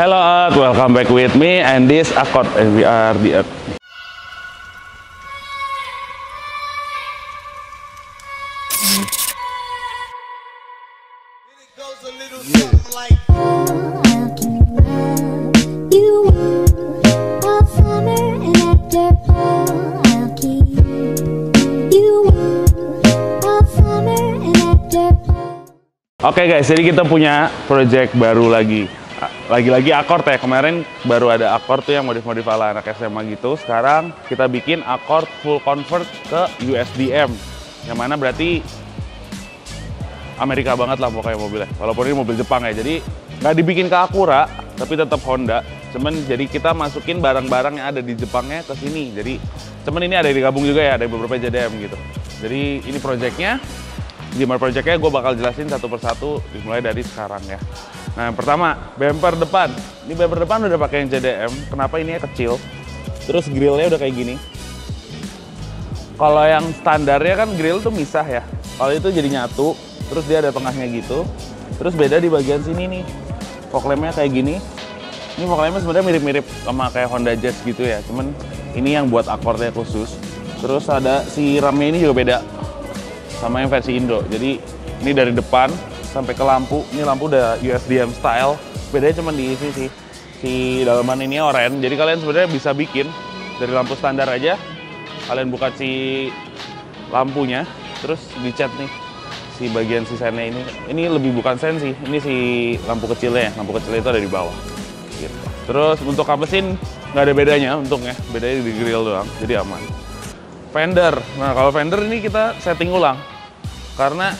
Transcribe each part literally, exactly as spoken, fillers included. Hello Earth, welcome back with me and this Accord, and we are the Earth. Oke okay guys, jadi kita punya project baru lagi. Lagi-lagi Accord ya, kemarin baru ada Accord tuh yang modif-modif ala anak S M A gitu. Sekarang kita bikin Accord full convert ke U S D M. Yang mana berarti Amerika banget lah pokoknya mobilnya. Walaupun ini mobil Jepang ya, jadi nggak dibikin ke Acura, tapi tetap Honda. Cuman jadi kita masukin barang-barang yang ada di Jepangnya ke sini. Jadi cuman ini ada yang digabung juga ya, ada beberapa J D M gitu. Jadi ini projectnya. Gimana projectnya gue bakal jelasin satu persatu dimulai dari sekarang ya. Nah yang pertama, bumper depan. Ini bumper depan udah pakai yang J D M. Kenapa ini kecil? Terus grillnya udah kayak gini. Kalau yang standarnya kan grill tuh misah ya. Kalau itu jadi nyatu. Terus dia ada tengahnya gitu. Terus beda di bagian sini nih. Koklemnya kayak gini. Ini koklemnya sebenarnya mirip-mirip sama kayak Honda Jazz gitu ya. Cuman ini yang buat Accordnya khusus. Terus ada si ramnya ini juga beda sama yang versi Indo. Jadi ini dari depan sampai ke lampu. Ini lampu udah U S D M style. Bedanya cuma diisi sih. Si dalaman ini oranye. Jadi kalian sebenarnya bisa bikin dari lampu standar aja. Kalian buka si lampunya, terus dicat nih si bagian si sennya ini. Ini lebih bukan sen sih. Ini si lampu kecilnya. Lampu kecil itu ada di bawah. Gitu. Terus untuk kap mesin nggak ada bedanya untungnya. Bedanya di grill doang. Jadi aman. Fender. Nah kalau fender ini kita setting ulang karena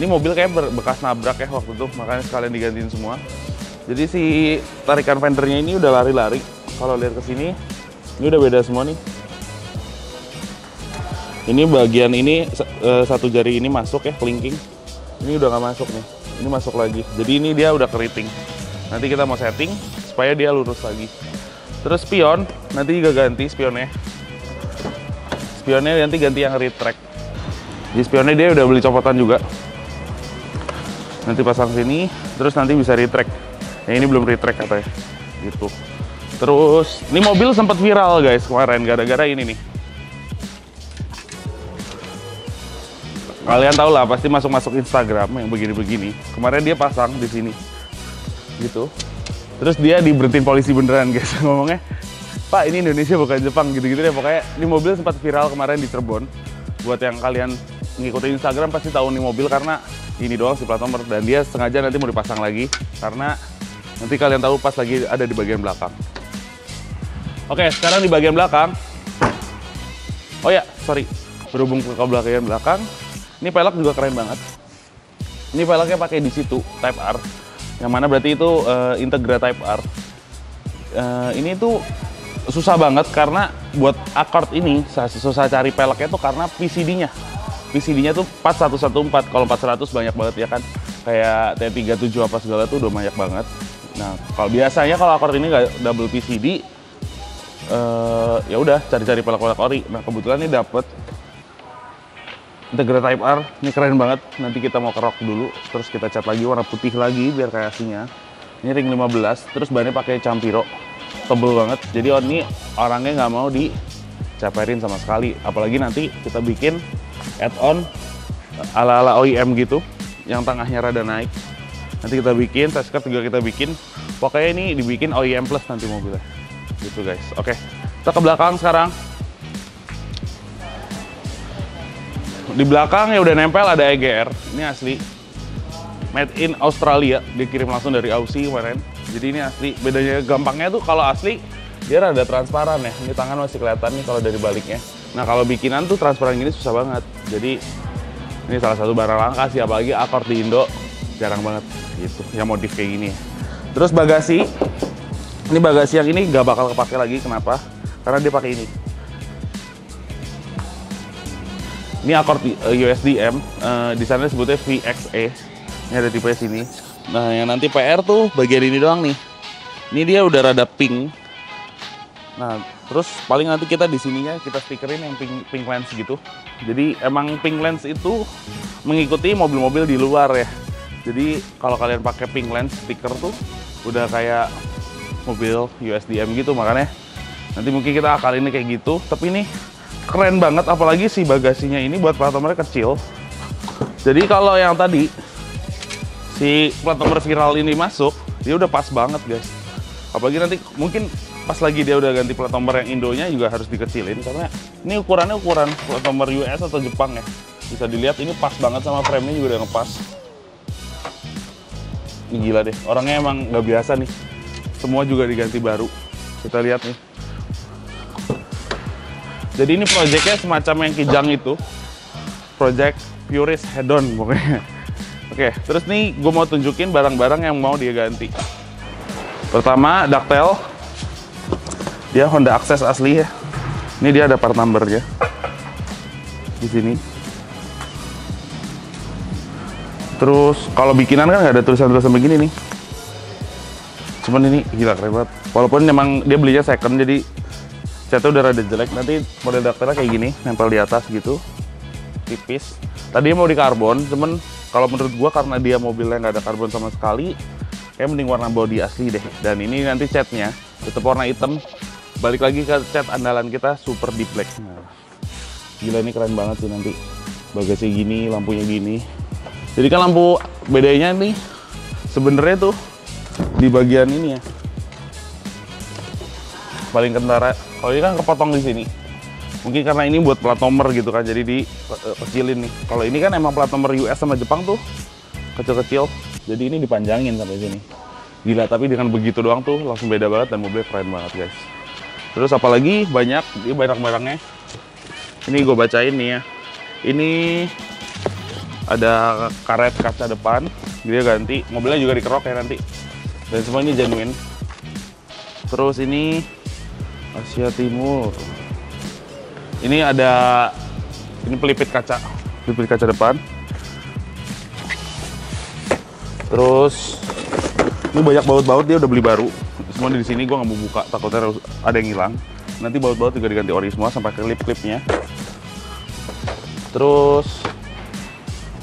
ini mobil kayak bekas nabrak ya waktu itu, makanya sekalian digantiin semua. Jadi si tarikan fendernya ini udah lari-lari. Kalau lihat ke sini, ini udah beda semua nih. Ini bagian ini satu jari ini masuk ya, kelingking. Ini udah nggak masuk nih. Ini masuk lagi. Jadi ini dia udah keriting. Nanti kita mau setting supaya dia lurus lagi. Terus spion, nanti juga ganti spionnya. Spionnya nanti ganti yang retract. Jadi spionnya dia udah beli copotan juga. Nanti pasang sini, terus nanti bisa retract. Yang ini belum retract katanya. Gitu. Terus, ini mobil sempat viral guys kemarin gara-gara ini nih. Kalian tau lah, pasti masuk-masuk Instagram yang begini-begini. Kemarin dia pasang di sini. Gitu. Terus dia diberhentiin polisi beneran guys ngomongnya. Pak, ini Indonesia bukan Jepang, gitu-gitu deh pokoknya. Ini mobil sempat viral kemarin di Cirebon. Buat yang kalian ngikutin Instagram pasti tahu nih mobil karena ini doang si plat nomor. Dan dia sengaja nanti mau dipasang lagi karena nanti kalian tahu pas lagi ada di bagian belakang. Oke, sekarang di bagian belakang. Oh ya, sorry. Berhubung ke bagian belakang, ini pelek juga keren banget. Ini peleknya pakai di situ Type R. Yang mana berarti itu uh, Integra Type R. Uh, ini tuh susah banget karena buat Accord ini susah cari peleknya tuh karena P C D-nya. P C D-nya tuh empat satu satu empat. Kalau empat seratus banyak banget ya kan. Kayak T tiga tujuh apa segala tuh udah banyak banget. Nah, kalau biasanya kalau Accord ini nggak double P C D eh ya udah cari-cari pelek-pelek ori. Nah, kebetulan ini dapet Integra Type R. Ini keren banget. Nanti kita mau kerok dulu, terus kita cat lagi warna putih lagi biar kayak aslinya. Ini ring lima belas, terus bannya pakai Champiro. Tebel banget, jadi ini orangnya nggak mau dicaperin sama sekali. Apalagi nanti kita bikin add-on ala-ala O E M gitu, yang tengahnya rada naik. Nanti kita bikin, touch skirt juga kita bikin. Pokoknya ini dibikin O E M plus nanti mobilnya. Gitu guys, oke. Kita ke belakang sekarang. Di belakang ya udah nempel ada E G R, ini asli. Made in Australia, dikirim langsung dari Aussie kemarin. Jadi ini asli. Bedanya gampangnya tuh kalau asli dia rada transparan ya. Ini tangan masih kelihatan nih kalau dari baliknya. Nah kalau bikinan tuh transparan gini susah banget. Jadi ini salah satu barang langka sih, apalagi Accord di Indo jarang banget gitu yang modif kayak gini. Terus bagasi, ini bagasi yang ini gak bakal kepake lagi. Kenapa? Karena dia pakai ini. Ini Accord U S D M, uh, di sana sebutnya V X E. Ini ada tipe sini. Nah, yang nanti P R tuh bagian ini doang nih. Ini dia udah rada pink. Nah, terus paling nanti kita di sininya kita stikerin yang pink, pink lens gitu. Jadi emang pink lens itu mengikuti mobil-mobil di luar ya. Jadi kalau kalian pakai pink lens stiker tuh udah kayak mobil U S D M gitu, makanya nanti mungkin kita akal ini kayak gitu. Tapi ini keren banget, apalagi si bagasinya ini buat plat nomornya kecil. Jadi kalau yang tadi si plat nomor viral ini masuk, dia udah pas banget guys. Apalagi nanti mungkin pas lagi dia udah ganti plat nomor yang Indonya juga harus dikecilin, karena ini ukurannya ukuran plat nomor U S atau Jepang ya. Bisa dilihat ini pas banget sama frame-nya juga udah ngepas. Ini gila deh, orangnya emang nggak biasa nih. Semua juga diganti baru. Kita lihat nih. Jadi ini projectnya semacam yang Kijang itu. Project Purist Head-on pokoknya. Oke, terus nih gue mau tunjukin barang-barang yang mau dia ganti. Pertama, ductile. Dia Honda Akses asli ya. Ini dia ada part number-nya. Di sini. Terus kalau bikinan kan nggak ada tulisan-tulisan begini nih. Cuman ini gila keren banget. Walaupun memang dia belinya second jadi catnya udah rada jelek. Nanti model dakternya kayak gini, nempel di atas gitu. Tipis. Tadinya mau di karbon, cuman kalau menurut gua karena dia mobilnya nggak ada karbon sama sekali, kayak mending warna body asli deh. Dan ini nanti catnya tetap warna hitam. Balik lagi ke cat andalan kita Super Deep Black. Nah, gila ini keren banget sih nanti. Bagasi gini, lampunya gini. Jadi kan lampu bedanya nih sebenarnya tuh di bagian ini ya. Paling kentara. Kalau ini kan kepotong di sini. Mungkin karena ini buat plat nomor gitu kan, jadi dikecilin nih. Kalau ini kan emang plat nomor U S sama Jepang tuh kecil-kecil. Jadi ini dipanjangin sampai sini. Gila, tapi dengan begitu doang tuh langsung beda banget dan mobilnya keren banget, guys. Terus apalagi banyak ini barang-barangnya. Ini gue bacain nih ya. Ini ada karet kaca depan, dia ganti, mobilnya juga dikerok ya nanti, dan semua ini genuine. Terus ini Asia Timur, ini ada ini pelipit kaca, pelipit kaca depan. Terus ini banyak baut-baut, dia udah beli baru semua di sini. Gua nggak mau buka, takutnya ada yang hilang. Nanti baut-baut juga diganti ori semua sampai klip-klipnya. Terus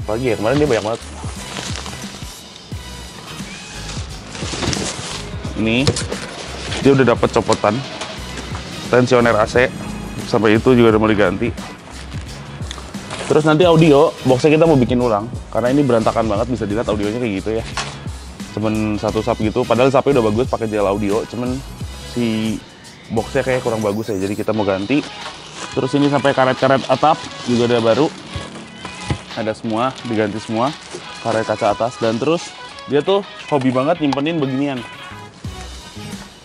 pagi ya, kemarin dia banyak banget. Ini dia udah dapat copotan tensioner A C, sampai itu juga udah mau diganti. Terus nanti audio boxnya kita mau bikin ulang karena ini berantakan banget, bisa dilihat audionya kayak gitu ya, cuman satu sub gitu. Padahal subnya udah bagus pakai jalan audio, cuman si boxnya kayak kurang bagus ya, jadi kita mau ganti. Terus ini sampai karet-karet atap juga udah baru. Ada semua, diganti semua, karet kaca atas. Dan terus dia tuh hobi banget nyimpenin beginian.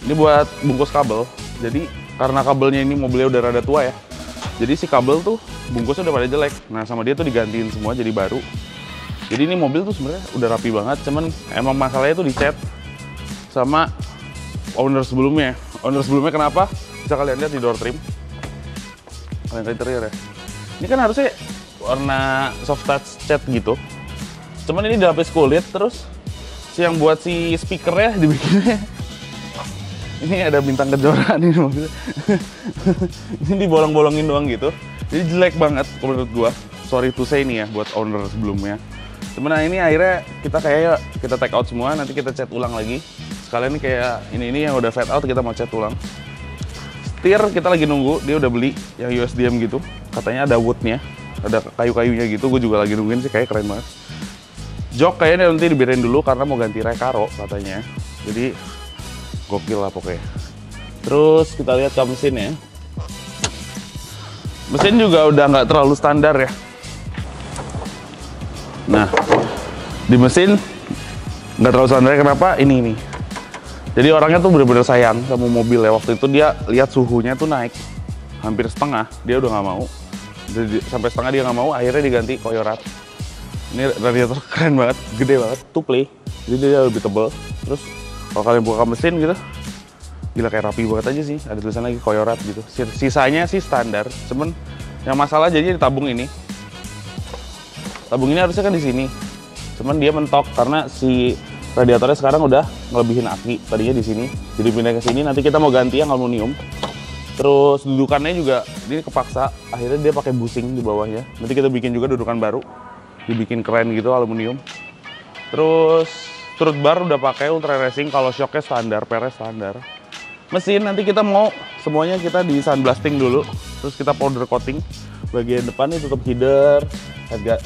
Ini buat bungkus kabel. Jadi karena kabelnya ini mobilnya udah rada tua ya, jadi si kabel tuh bungkusnya udah pada jelek. Nah sama dia tuh digantiin semua jadi baru. Jadi ini mobil tuh sebenarnya udah rapi banget, cuman emang masalahnya tuh dicet sama owner sebelumnya. Owner sebelumnya kenapa? Bisa kalian lihat di door trim. Kalian lihat interior ya. Ini kan harusnya warna soft touch cat gitu, cuman ini dilapis kulit. Terus si yang buat si speakernya dibikinnya ini ada bintang kejora nih mobilnya. Ini dibolong-bolongin doang gitu, jadi jelek banget menurut gua, sorry to say nih ya buat owner sebelumnya. Cuman nah ini akhirnya kita kayak kita take out semua, nanti kita cat ulang lagi sekalian. Kayak ini ini yang udah fade out kita mau cat ulang. Setir kita lagi nunggu, dia udah beli yang U S D M gitu, katanya ada woodnya, ada kayu-kayunya gitu. Gue juga lagi nungguin sih, kayak keren banget. Jok kayaknya nanti diberin dulu karena mau ganti Rekaro katanya. Jadi gokil lah pokoknya. Terus kita lihat ke mesin ya. Mesin juga udah nggak terlalu standar ya. Nah di mesin nggak terlalu standar kenapa? Ini nih. Jadi orangnya tuh bener-bener sayang sama mobil ya. Waktu itu dia lihat suhunya tuh naik hampir setengah, dia udah nggak mau. Sampai setengah dia nggak mau, akhirnya diganti Koyorat. Ini radiator keren banget, gede banget, two play, jadi dia lebih tebal. Terus kalau kalian buka mesin gitu, gila kayak rapi banget aja sih. Ada tulisan lagi Koyorat gitu. Sisanya sih standar, cuman yang masalah jadinya di tabung ini. Tabung ini harusnya kan di sini, cuman dia mentok karena si radiatornya sekarang udah ngelebihin aki. Tadinya di sini, jadi pindah ke sini. Nanti kita mau ganti yang aluminium. Terus dudukannya juga ini kepaksa, akhirnya dia pakai busing di bawahnya. Nanti kita bikin juga dudukan baru, dibikin keren gitu aluminium. Terus Strut bar udah pakai Ultra Racing, kalau shocknya standar, pernya standar. Mesin nanti kita mau semuanya kita di sandblasting dulu, terus kita powder coating. Bagian depannya tutup header,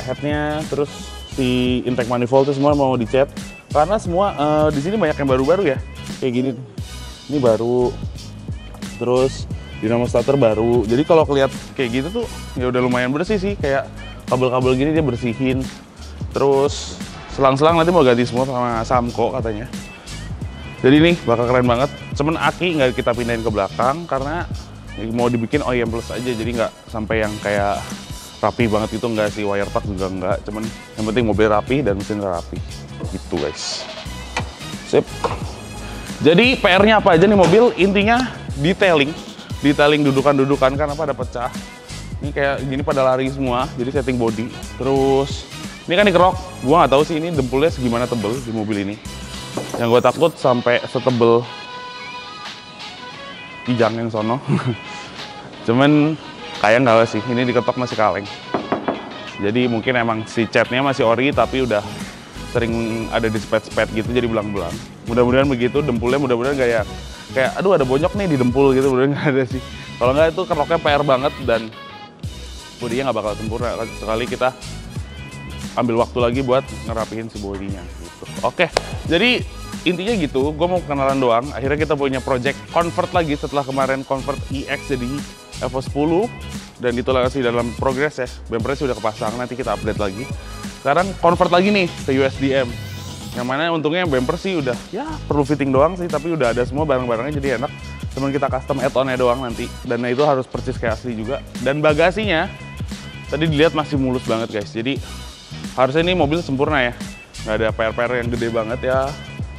headnya, terus si intake manifold itu semua mau dicat. Karena semua uh, di sini banyak yang baru-baru ya, kayak gini. Ini baru, terus dinamo starter baru. Jadi kalau kelihat kayak gitu tuh ya udah lumayan bersih sih, kayak kabel-kabel gini dia bersihin. Terus selang-selang nanti mau ganti semua sama Samco katanya. Jadi ini bakal keren banget. Cuman aki nggak kita pindahin ke belakang karena mau dibikin O E M plus aja. Jadi nggak sampai yang kayak rapi banget itu, nggak sih, wire park juga nggak. Cuman yang penting mobil rapi dan mesin rapi. Gitu guys. Sip. Jadi P R-nya apa aja nih mobil? Intinya detailing, detailing dudukan-dudukan karena pada pecah. Ini kayak gini pada lari semua. Jadi setting body. Terus ini kan dikerok, gua nggak tahu sih ini dempulnya segimana tebel di mobil ini. Yang gue takut sampai setebel Kijang yang sono. Cuman kayak nggak sih, ini diketok masih kaleng. Jadi mungkin emang si catnya masih ori tapi udah sering ada di spet-spet gitu jadi belang-belang. Mudah-mudahan begitu, dempulnya mudah-mudahan kayak kayak aduh ada bonyok nih di dempul gitu, mudah-mudahan nggak ada sih. Kalau nggak itu keroknya P R banget dan bodinya nggak bakal sempurna. Sekali kita ambil waktu lagi buat ngerapihin si bodinya gitu. Oke, jadi intinya gitu, gue mau kenalan doang. Akhirnya kita punya project convert lagi setelah kemarin convert E X jadi E V O sepuluh dan itu masih dalam progres ya. Bempernya sudah kepasang, nanti kita update lagi. Sekarang convert lagi nih ke U S D M. Yang mana untungnya bemper sih udah ya perlu fitting doang sih, tapi udah ada semua barang-barangnya jadi enak. Cuman kita custom add-onnya doang nanti dan itu harus persis kayak asli juga. Dan bagasinya tadi dilihat masih mulus banget guys. Jadi harusnya ini mobil sempurna ya, nggak ada P R-P R yang gede banget ya.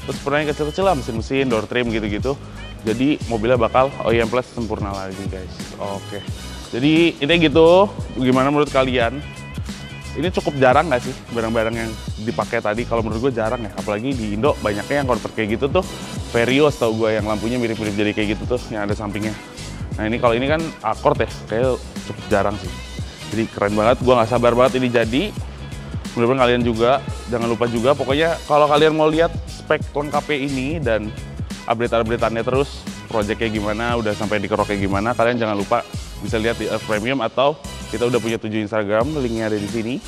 Terus pernah kecil-kecil lah, mesin-mesin, door trim gitu-gitu. Jadi mobilnya bakal O E M plus sempurna lagi guys. Oke, jadi ini gitu, gimana menurut kalian? Ini cukup jarang nggak sih barang-barang yang dipakai tadi? Kalau menurut gue jarang ya, apalagi di Indo banyaknya yang convert kayak gitu tuh. Vario tau gue yang lampunya mirip-mirip jadi kayak gitu tuh, yang ada sampingnya. Nah ini kalau ini kan Accord ya, kayak cukup jarang sih. Jadi keren banget, gue nggak sabar banget ini jadi. Mudah-mudahan kalian juga, jangan lupa juga, pokoknya kalau kalian mau lihat spek lengkapnya ini dan update-updateannya terus, projectnya gimana, udah sampai di keroknya gimana, kalian jangan lupa bisa lihat di Earth Premium atau kita udah punya tujuh Instagram, linknya ada di sini.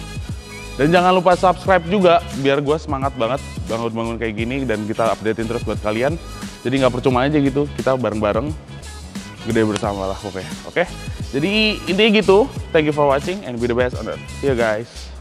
Dan jangan lupa subscribe juga, biar gue semangat banget bangun-bangun kayak gini dan kita updatein terus buat kalian. Jadi nggak percuma aja gitu, kita bareng-bareng, gede bersama lah pokoknya, oke? Jadi intinya gitu, thank you for watching and be the best on Earth. See you guys.